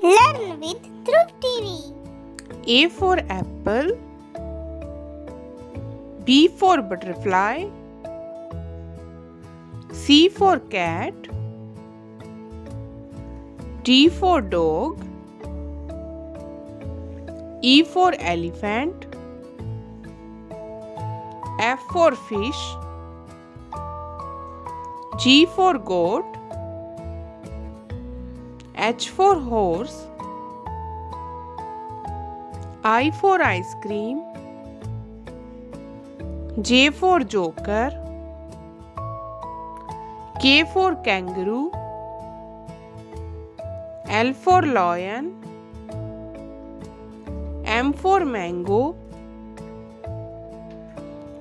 Learn with Dhruv TV. A for apple, B for butterfly, C for cat, D for dog, E for elephant, F for fish, G for goat, H for horse, I for ice cream, J for joker, K for kangaroo, L for lion, M for mango,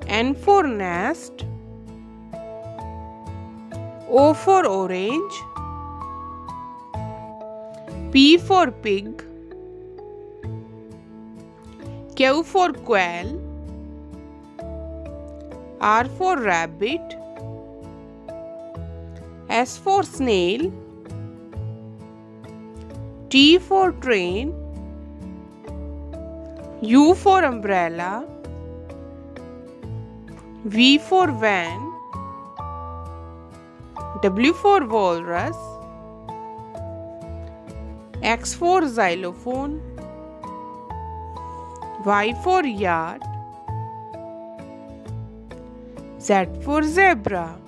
N for nest, O for orange, P for pig, Q for quail, R for rabbit, S for snail, T for train, U for umbrella, V for van, W for walrus, X for xylophone, Y for yard, Z for zebra.